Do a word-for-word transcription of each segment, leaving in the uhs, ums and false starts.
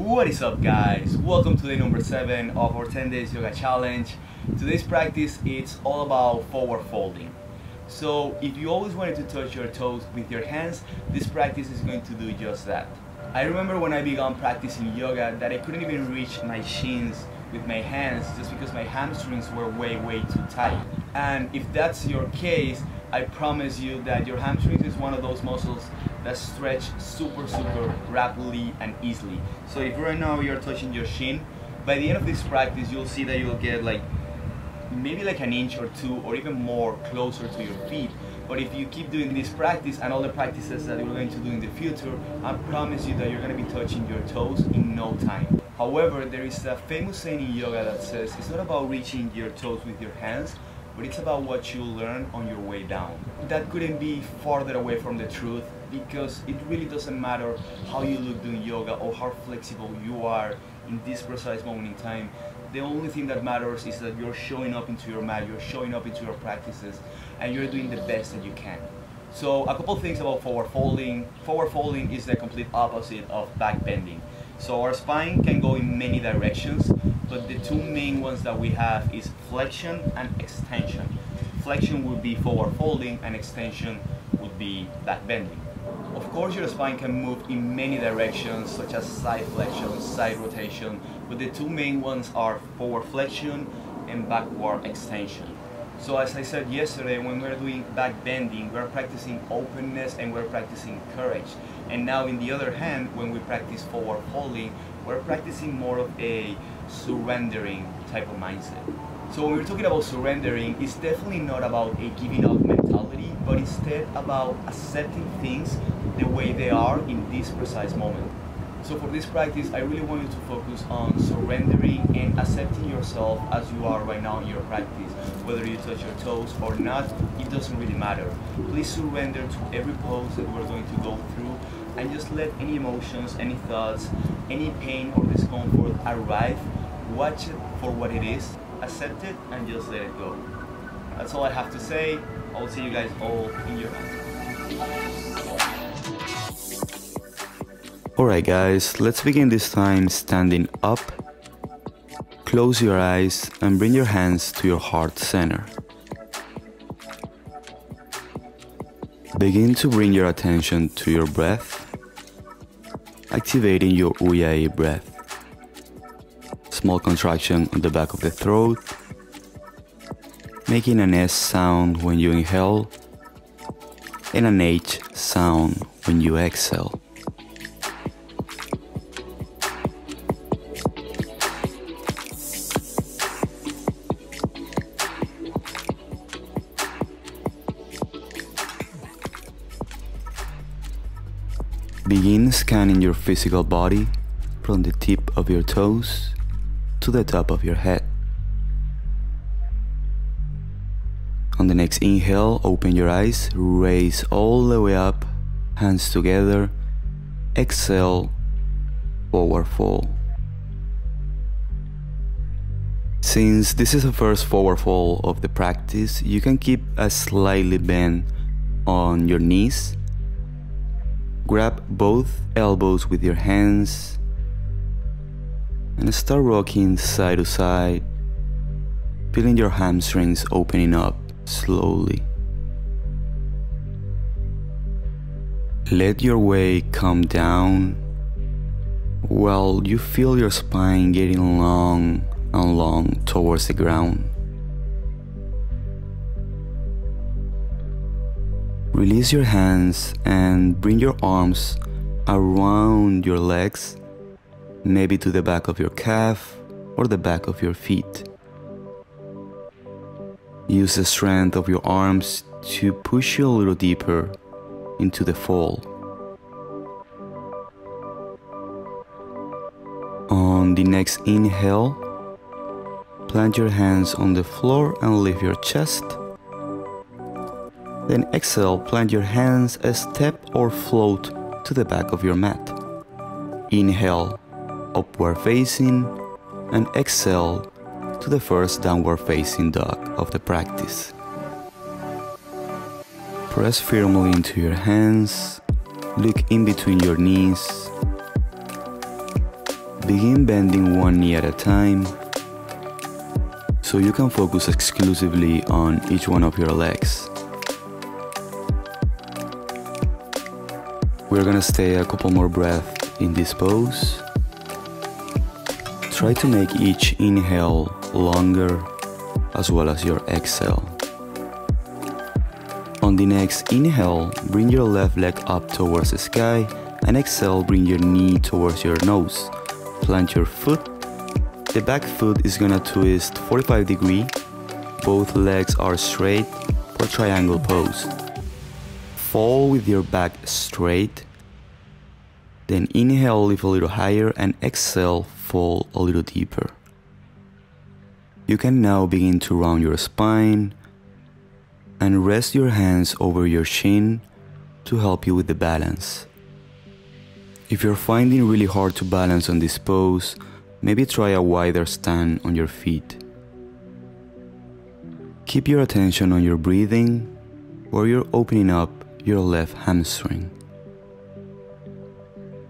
What is up, guys? Welcome to day number seven of our ten days yoga challenge. Today's practice is all about forward folding. So if you always wanted to touch your toes with your hands, this practice is going to do just that. I remember when I began practicing yoga that I couldn't even reach my shins with my hands just because my hamstrings were way way too tight. And if that's your case, I promise you that your hamstrings is one of those muscles that stretch super super rapidly and easily. So if right now you're touching your shin, by the end of this practice you'll see that you'll get like maybe like an inch or two or even more closer to your feet. But if you keep doing this practice and all the practices that we're going to do in the future, I promise you that you're going to be touching your toes in no time. However, there is a famous saying in yoga that says it's not about reaching your toes with your hands, but it's about what you learn on your way down. That couldn't be farther away from the truth, because it really doesn't matter how you look doing yoga or how flexible you are in this precise moment in time. The only thing that matters is that you're showing up into your mat, you're showing up into your practices, and you're doing the best that you can. So a couple things about forward folding. Forward folding is the complete opposite of back bending. So our spine can go in many directions, but the two main ones that we have is flexion and extension. Flexion would be forward folding and extension would be back bending. Of course, your spine can move in many directions, such as side flexion, side rotation, but the two main ones are forward flexion and backward extension. So as I said yesterday, when we're doing back bending, we're practicing openness and we're practicing courage. And now in the other hand, when we practice forward folding, we're practicing more of a surrendering type of mindset. So when we're talking about surrendering, it's definitely not about a giving up mentality, but instead about accepting things the way they are in this precise moment. So for this practice, I really want you to focus on surrendering and accepting yourself as you are right now in your practice. Whether you touch your toes or not, it doesn't really matter. Please surrender to every pose that we're going to go through, and just let any emotions, any thoughts, any pain or discomfort arrive. Watch it for what it is, accept it, and just let it go. That's all I have to say. I'll see you guys all in your mat. Alright guys, let's begin this time standing up. Close your eyes and bring your hands to your heart center. Begin to bring your attention to your breath, activating your Ujjayi breath. Small contraction on the back of the throat, making an S sound when you inhale and an H sound when you exhale. Begin scanning your physical body from the tip of your toes to the top of your head. On the next inhale, open your eyes, raise all the way up, hands together, exhale, forward fold. Since this is the first forward fold of the practice, you can keep a slightly bend on your knees. Grab both elbows with your hands and start rocking side to side, feeling your hamstrings opening up slowly. Let your weight come down while you feel your spine getting long and long towards the ground. Release your hands and bring your arms around your legs, maybe to the back of your calf or the back of your feet. Use the strength of your arms to push you a little deeper into the fold. On the next inhale, plant your hands on the floor and lift your chest. Then exhale, plant your hands a step or float to the back of your mat. Inhale, upward facing, and exhale to the first downward facing dog of the practice. Press firmly into your hands, look in between your knees, Begin bending one knee at a time, so you can focus exclusively on each one of your legs. We're gonna stay a couple more breaths in this pose. Try to make each inhale longer as well as your exhale. On the next inhale, bring your left leg up towards the sky, and exhale, bring your knee towards your nose. Plant your foot. The back foot is gonna twist forty-five degrees. Both legs are straight for triangle pose. Fall with your back straight. Then inhale, lift a little higher, and exhale, fall a little deeper. You can now begin to round your spine and rest your hands over your shin to help you with the balance. If you're finding really hard to balance on this pose, maybe try a wider stand on your feet. Keep your attention on your breathing, where you're opening up your left hamstring.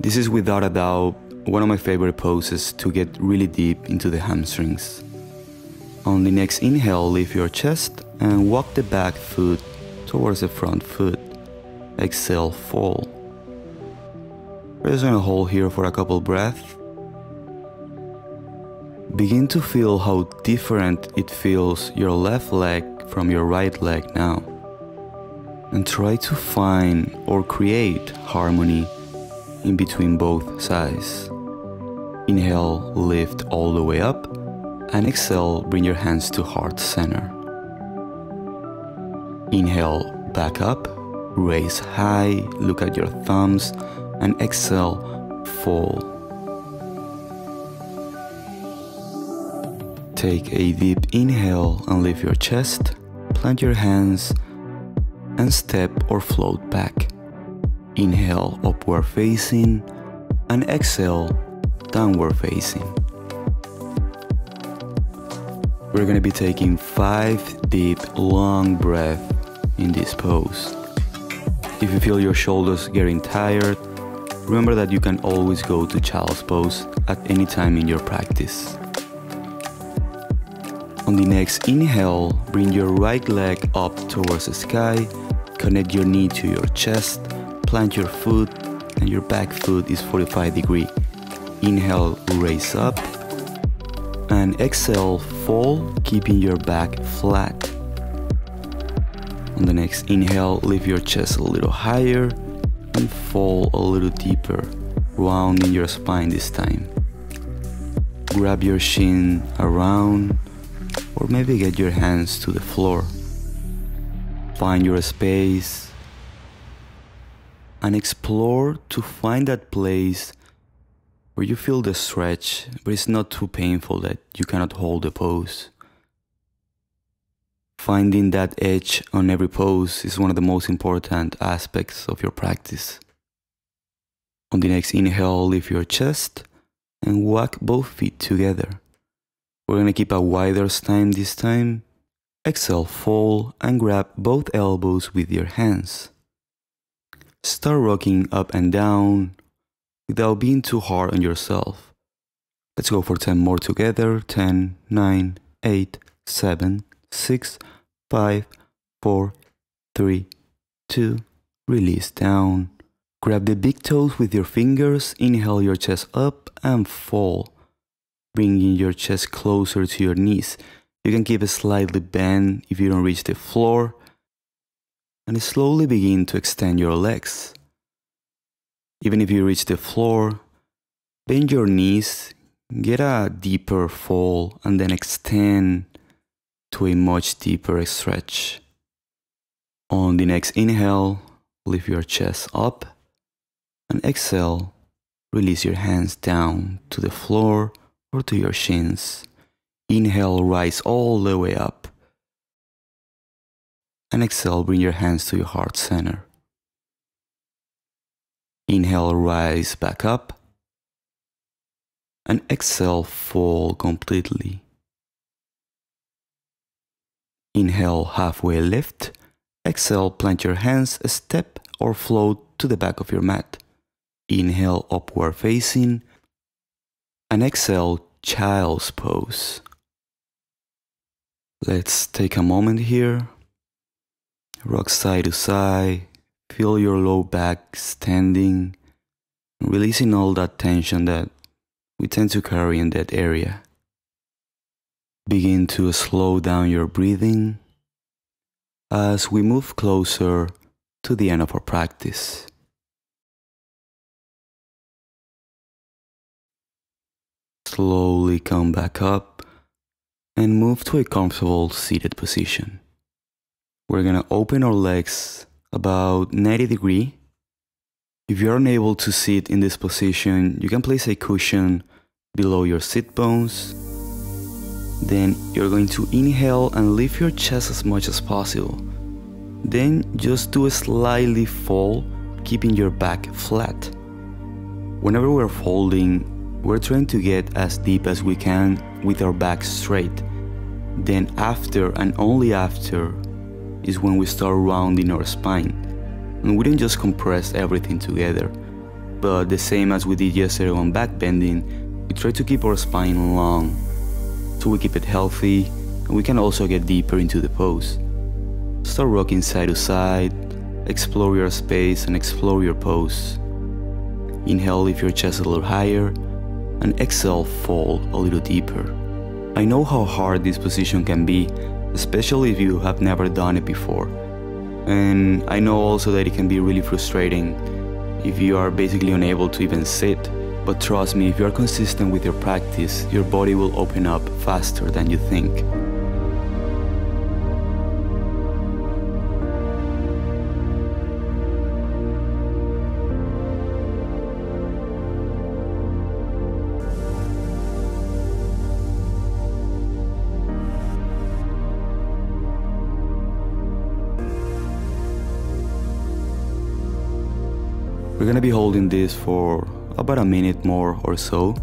This is without a doubt one of my favorite poses to get really deep into the hamstrings. On the next inhale, lift your chest and walk the back foot towards the front foot. Exhale, fall. We're just gonna hold here for a couple breaths. Begin to feel how different it feels your left leg from your right leg now. And try to find or create harmony in between both sides. Inhale, lift all the way up, and exhale, bring your hands to heart center. Inhale, back up, raise high, look at your thumbs, and exhale, fall. Take a deep inhale and lift your chest, plant your hands, and step or float back. Inhale, upward facing, and exhale, downward facing. We're gonna be taking five deep, long breaths in this pose. If you feel your shoulders getting tired, remember that you can always go to child's pose at any time in your practice. On the next inhale, bring your right leg up towards the sky, connect your knee to your chest, plant your foot, and your back foot is forty-five degrees. Inhale, raise up, and exhale, fall, keeping your back flat. On the next inhale, lift your chest a little higher, and fall a little deeper, rounding your spine this time. Grab your shin around, or maybe get your hands to the floor. Find your space and explore to find that place where you feel the stretch, but it's not too painful that you cannot hold the pose. Finding that edge on every pose is one of the most important aspects of your practice. On the next inhale, lift your chest and walk both feet together. We're gonna keep a wider stand this time. Exhale, fall, and grab both elbows with your hands. Start rocking up and down without being too hard on yourself. Let's go for ten more together. ten, nine, eight, seven, six, five, four, three, two, release down. Grab the big toes with your fingers, inhale your chest up and fall, bringing your chest closer to your knees. You can keep a slightly bend if you don't reach the floor, and slowly begin to extend your legs. Even if you reach the floor, bend your knees, get a deeper fall, and then extend to a much deeper stretch. On the next inhale, lift your chest up, and exhale, release your hands down to the floor or to your shins. Inhale, rise all the way up, and exhale, bring your hands to your heart center. Inhale, rise back up, and exhale, fall completely. Inhale, halfway lift. Exhale, plant your hands, step or float to the back of your mat. Inhale, upward facing. an Excel child's pose. Let's take a moment here. Rock side to side, feel your low back standing, releasing all that tension that we tend to carry in that area. Begin to slow down your breathing as we move closer to the end of our practice. Slowly come back up and move to a comfortable seated position. We're gonna open our legs about ninety degrees. If you're unable to sit in this position, you can place a cushion below your sit bones. Then you're going to inhale and lift your chest as much as possible. Then just do a slightly fold, keeping your back flat. Whenever we're folding, we're trying to get as deep as we can with our back straight. Then after, and only after, is when we start rounding our spine. And we don't just compress everything together, but the same as we did yesterday on back bending, we try to keep our spine long, so we keep it healthy, and we can also get deeper into the pose. Start rocking side to side, explore your space and explore your pose. Inhale, lift your chest a little higher, and exhale, fold a little deeper. I know how hard this position can be, especially if you have never done it before. And I know also that it can be really frustrating if you are basically unable to even sit. But trust me, if you are consistent with your practice, your body will open up faster than you think. We're gonna be holding this for about a minute more or so.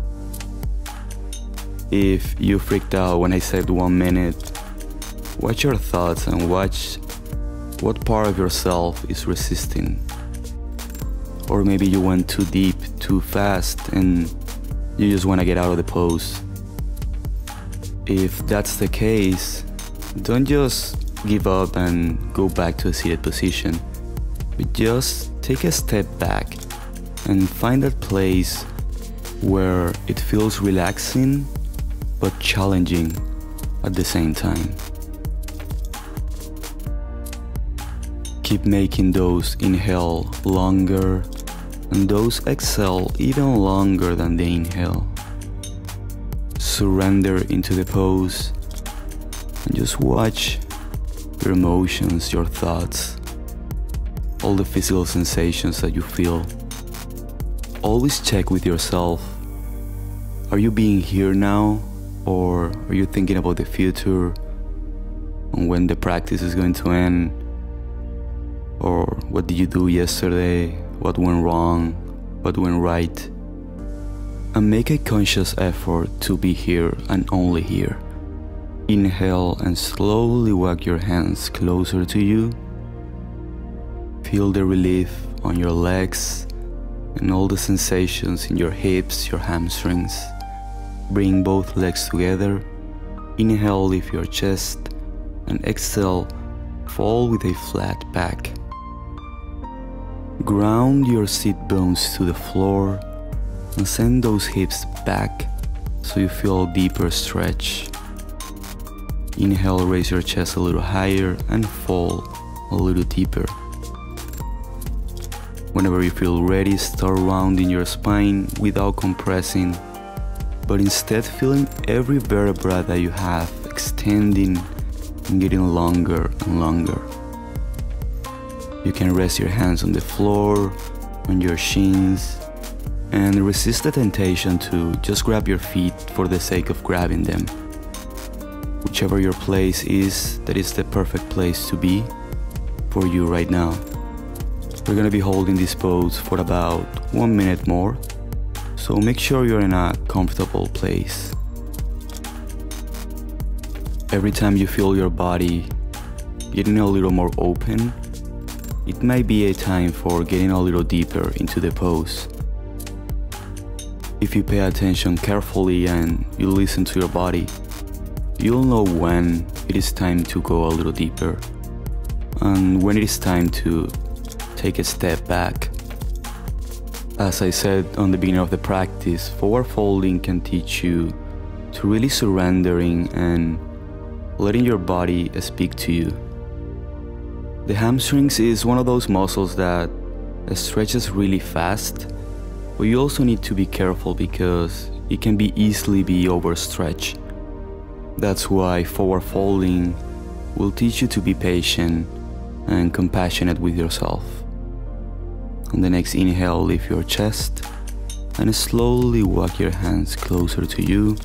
If you freaked out when I said one minute, watch your thoughts and watch what part of yourself is resisting. Or maybe you went too deep, too fast, and you just want to get out of the pose. If that's the case, don't just give up and go back to a seated position, but just take a step back and find that place where it feels relaxing but challenging at the same time. Keep making those inhale longer and those exhale even longer than the inhale. Surrender into the pose and just watch your emotions, your thoughts, all the physical sensations that you feel. Always check with yourself, are you being here now, or are you thinking about the future and when the practice is going to end, or what did you do yesterday, what went wrong, what went right? And make a conscious effort to be here and only here. Inhale and slowly walk your hands closer to you. Feel the relief on your legs and all the sensations in your hips, your hamstrings. Bring both legs together. Inhale, lift your chest, and exhale, fall with a flat back. Ground your sit bones to the floor and send those hips back so you feel a deeper stretch. Inhale, raise your chest a little higher and fall a little deeper. Whenever you feel ready, start rounding your spine without compressing, but instead feeling every vertebra that you have extending and getting longer and longer. You can rest your hands on the floor, on your shins, and resist the temptation to just grab your feet for the sake of grabbing them. Whichever your place is, that is the perfect place to be for you right now. We're going to be holding this pose for about one minute more, so make sure you're in a comfortable place. Every time you feel your body getting a little more open, it might be a time for getting a little deeper into the pose. If you pay attention carefully and you listen to your body, you'll know when it is time to go a little deeper and when it is time to take a step back. As I said on the beginning of the practice, forward folding can teach you to really surrendering and letting your body speak to you. The hamstrings is one of those muscles that stretches really fast, but you also need to be careful because it can be easily be overstretched. That's why forward folding will teach you to be patient and compassionate with yourself. On the next inhale, lift your chest and slowly walk your hands closer to you.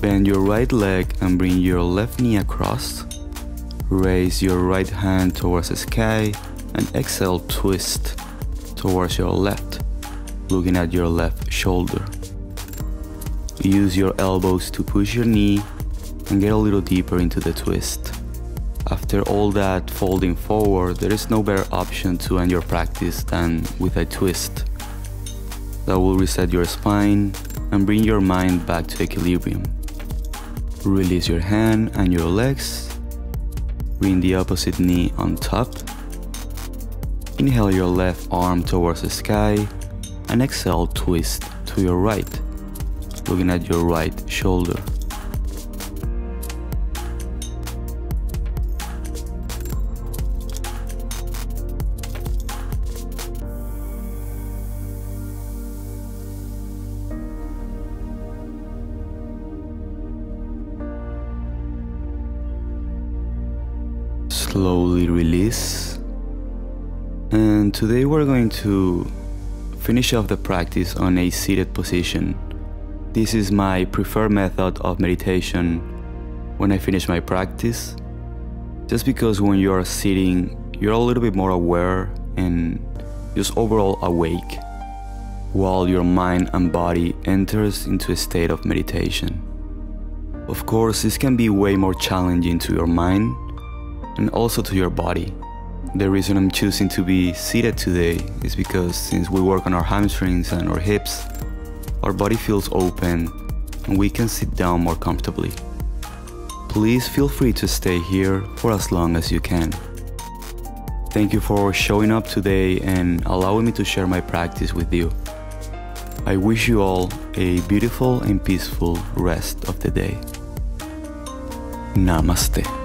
Bend your right leg and bring your left knee across. Raise your right hand towards the sky and exhale, twist towards your left, looking at your left shoulder. Use your elbows to push your knee and get a little deeper into the twist. After all that folding forward, there is no better option to end your practice than with a twist. That will reset your spine and bring your mind back to equilibrium. Release your hand and your legs. Bring the opposite knee on top. Inhale your left arm towards the sky and exhale, twist to your right, looking at your right shoulder. Slowly release. And today we're going to finish off the practice on a seated position. This is my preferred method of meditation when I finish my practice, just because when you are sitting, you're a little bit more aware and just overall awake, while your mind and body enters into a state of meditation. Of course, this can be way more challenging to your mind and also to your body. The reason I'm choosing to be seated today is because since we work on our hamstrings and our hips, our body feels open and we can sit down more comfortably. Please feel free to stay here for as long as you can. Thank you for showing up today and allowing me to share my practice with you. I wish you all a beautiful and peaceful rest of the day. Namaste.